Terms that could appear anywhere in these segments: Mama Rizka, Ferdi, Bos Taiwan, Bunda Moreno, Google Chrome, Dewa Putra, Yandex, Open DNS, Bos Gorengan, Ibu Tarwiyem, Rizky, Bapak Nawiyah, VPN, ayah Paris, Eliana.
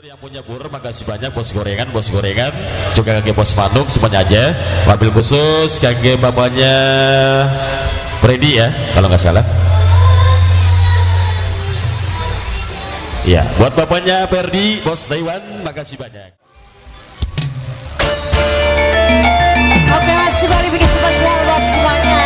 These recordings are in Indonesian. Yang punya burung, makasih banyak Bos Gorengan, juga kakek Bos Manuk semuanya aja. Wabil khusus kakek bapaknya Ferdi ya, kalau nggak salah. Ya, buat bapaknya Ferdi, Bos Taiwan, makasih banyak. Oke, sekali bikin spesial buat semuanya.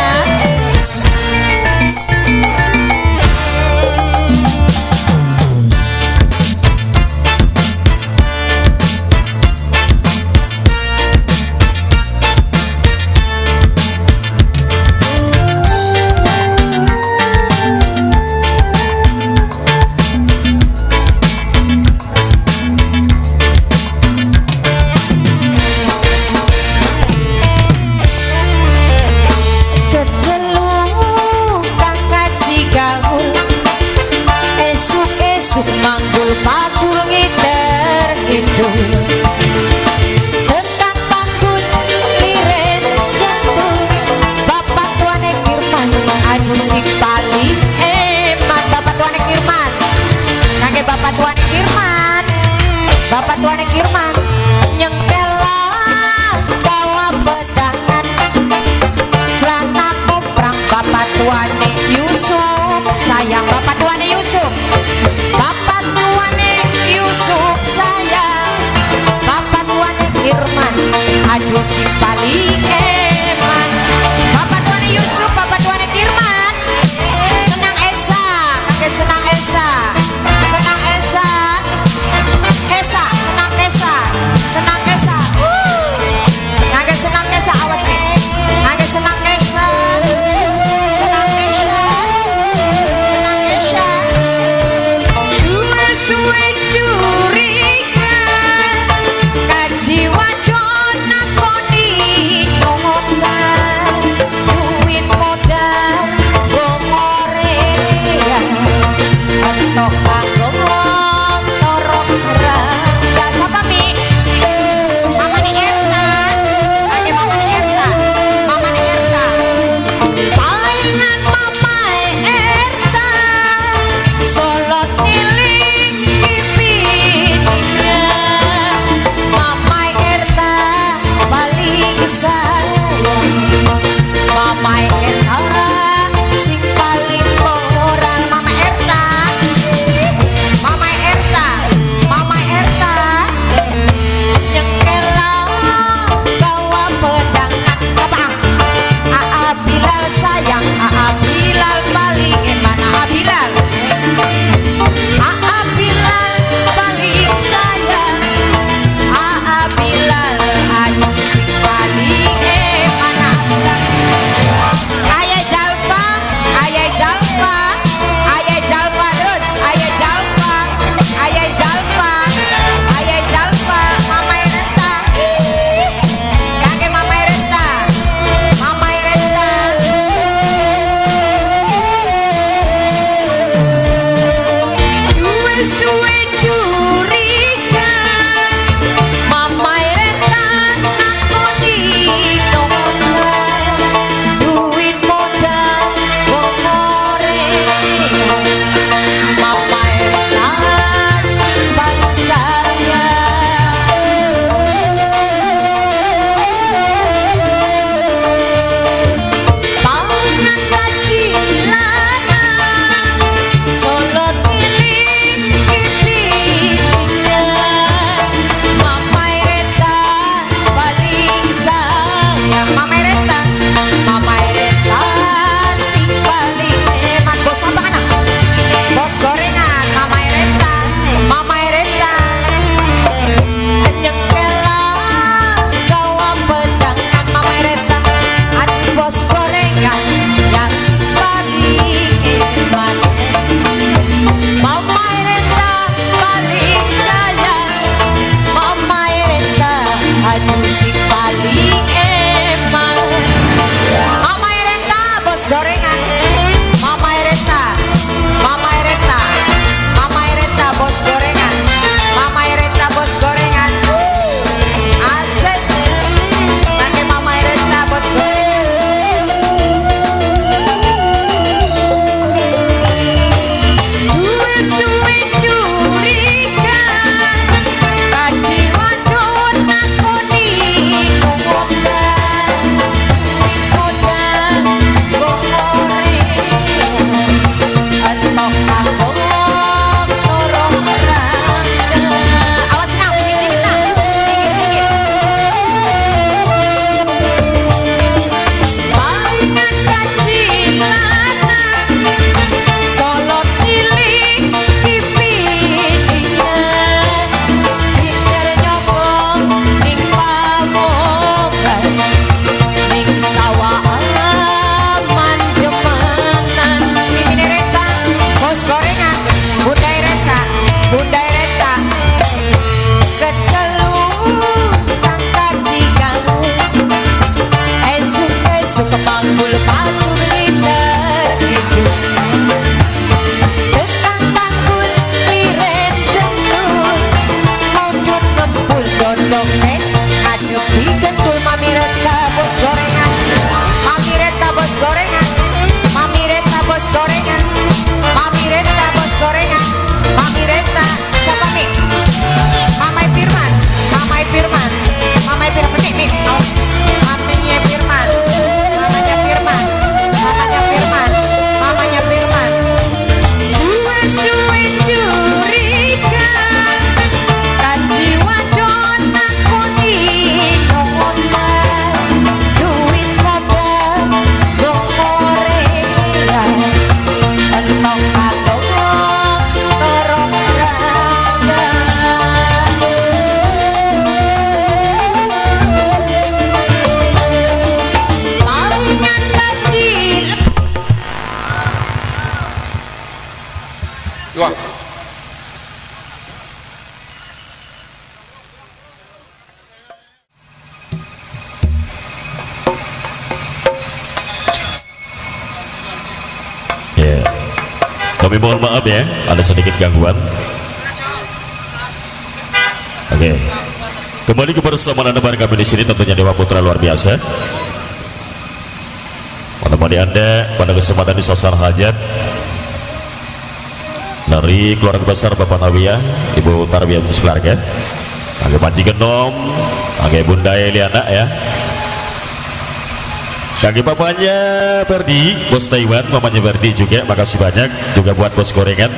Senang Esa, awas nih. Senang Esa. Kami mohon maaf ya, ada sedikit gangguan. Oke, kembali kebersamaan Anda bareng kami di sini, tentunya Dewa Putra luar biasa. Menemani Anda pada kesempatan di sasar hajat dari keluarga besar Bapak Nawiyah, Ibu Tarwiyem sekeluarga. Agak panci genom, agak Bunda Eliana ya. Kaki papanya Ferdi, Bos Taiwan, mamanya Ferdi juga, makasih banyak. Juga buat Bos Gorengan,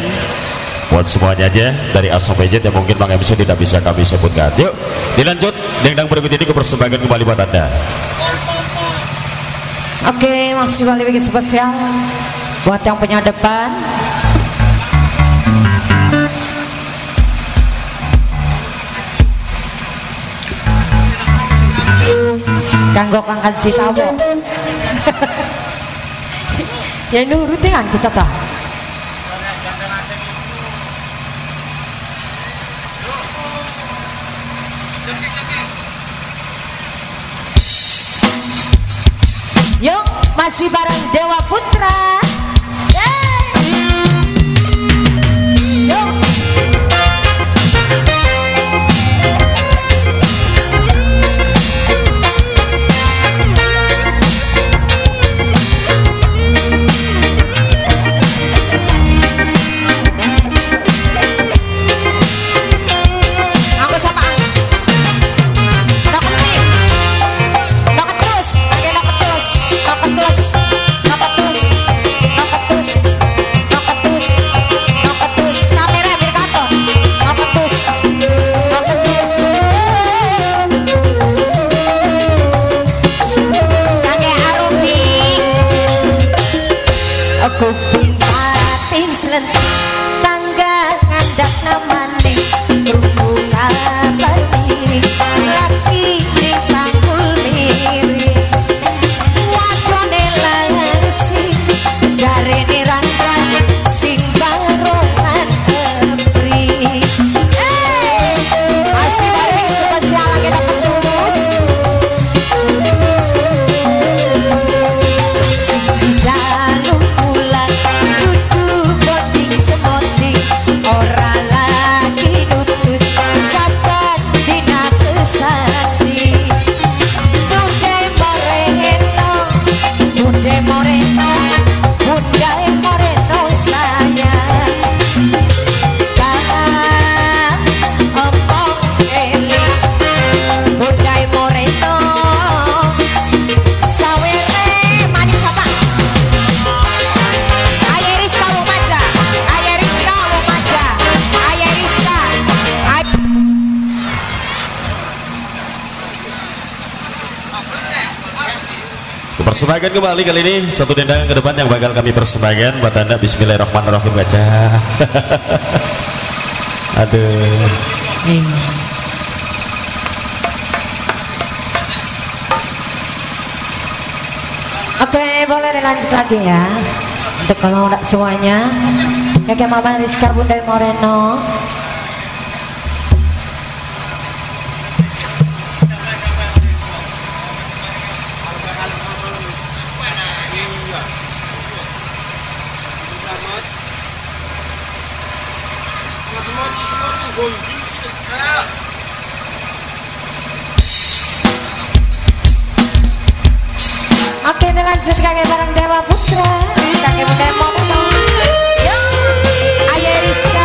buat semuanya aja dari A sampai Z yang mungkin Bang MC tidak bisa kami sebutkan. Yuk, dilanjut dendang berikut ini kepersembahkan kembali buat Anda. Oke, masih balik lagi spesial buat yang punya depan. Kanggo angkat citawo. Ya nurutin kan kita ta. Yuk, masih bareng Dewa Putra. Persembahkan kembali kali ini satu dendang ke depan yang bakal kami persembahkan buat Anda. Bismillahirrahmanirrahim baca. Aduh. Oke, boleh dilanjut lagi ya. Untuk kalau enggak semuanya, ya kayak Mama Rizka, Bunda Moreno. Oke, lanjut kakek bareng Dewa Putra, kakek Bunda Moreno, ayah Rizka.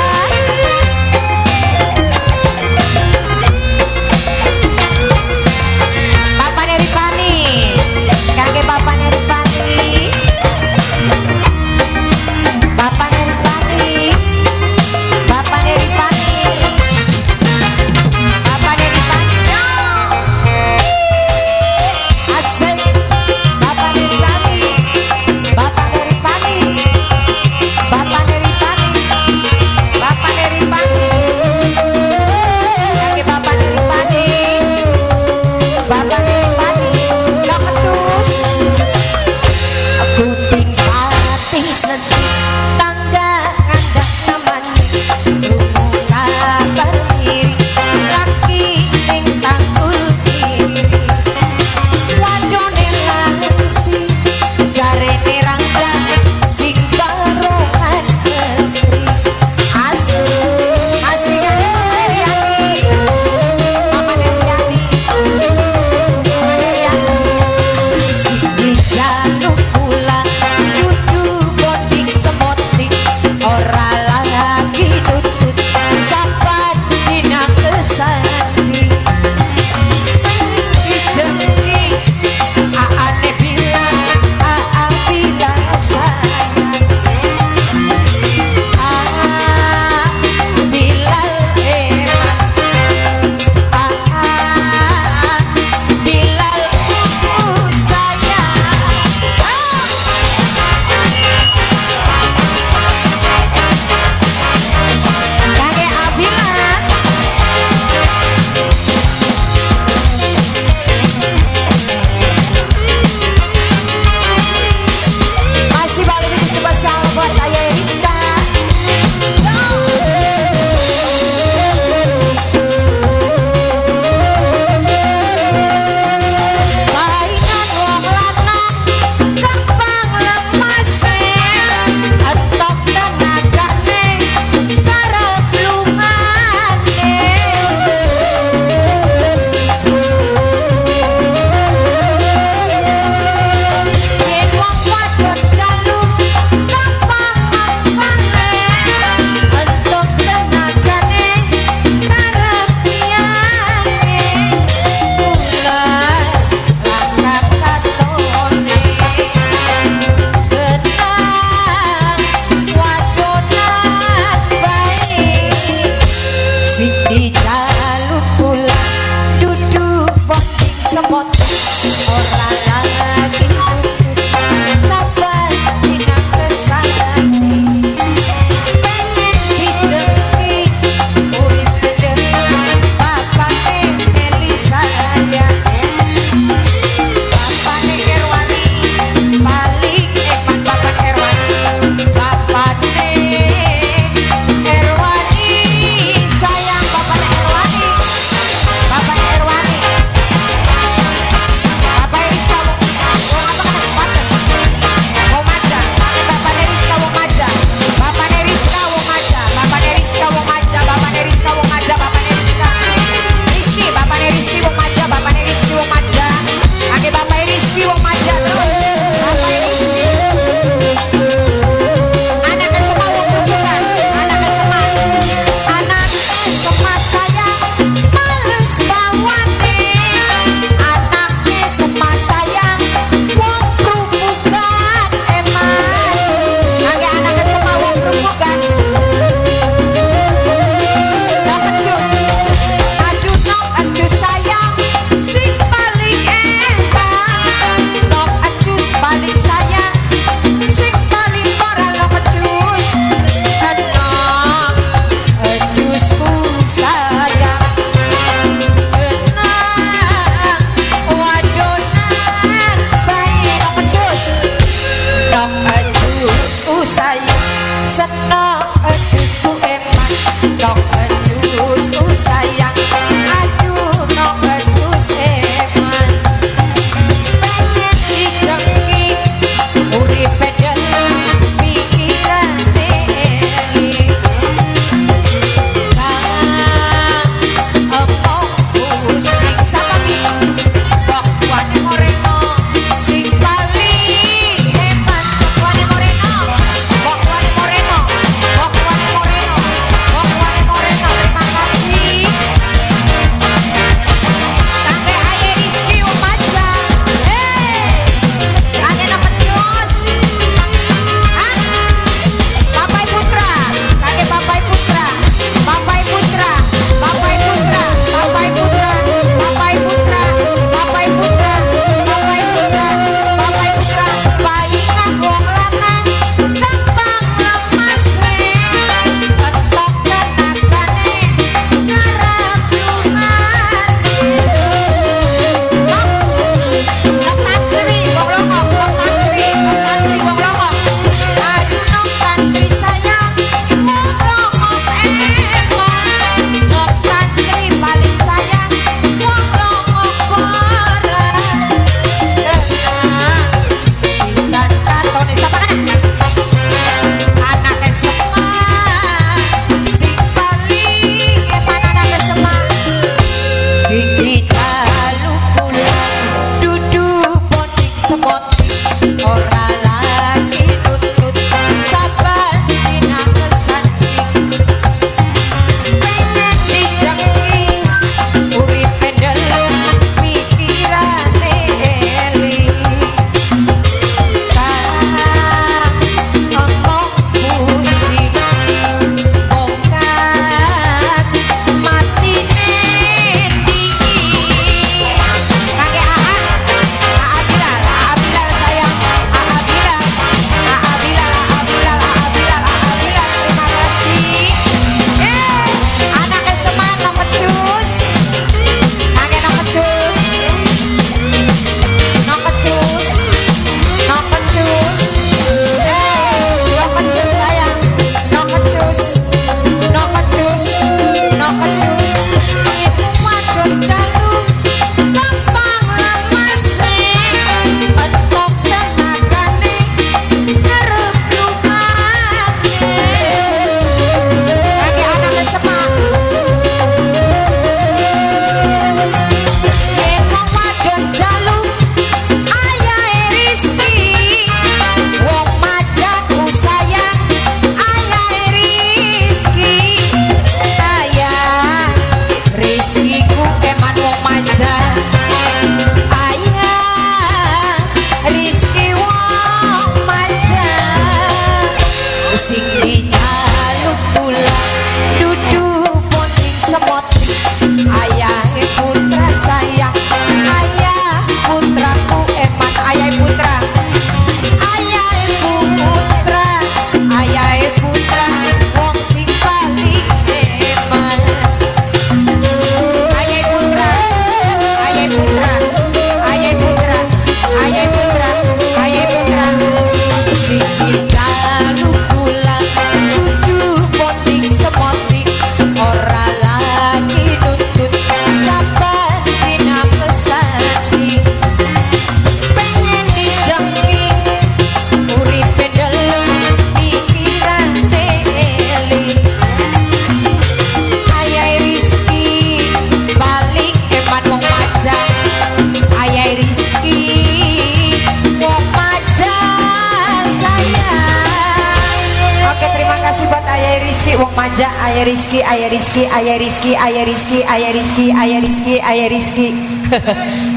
ayah Rizky, ayah Rizky, ayah Rizky, ayah Rizky, ayah Rizky, ayah Rizky, ayah Rizky.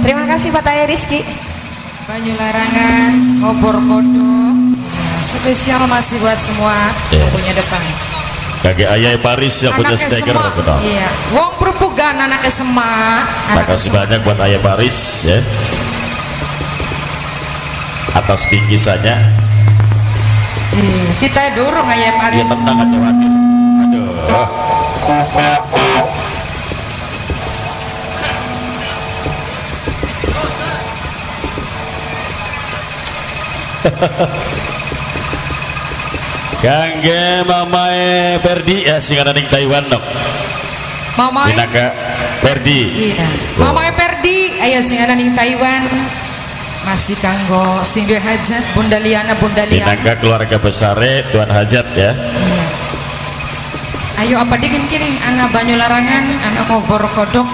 Terima kasih buat ayah Rizky. Banyu larangan, obor kodok, spesial masih buat semua punya depan. Kage ayah Paris yang punya stiker, betul. Iya, wong perupugan anaknya semua. Terima kasih banyak buat ayah Paris ya. Atas bingkisannya. Kita dorong ayah Paris. Ya tentang aja wakil. Aduh. Kangge mamae Ferdi ya singaraning Taiwan nok. Mamae Dinaka Ferdi. Iya. Mamae Ferdi aya singaraning Taiwan. Masih kanggo sing duwe hajat Bunda Eliana, Bunda Eliana. Dinaka keluarga besare tuan hajat ya. Iya. Ayo apa dingin kini anak banyu larangan, anak ngobor kodok.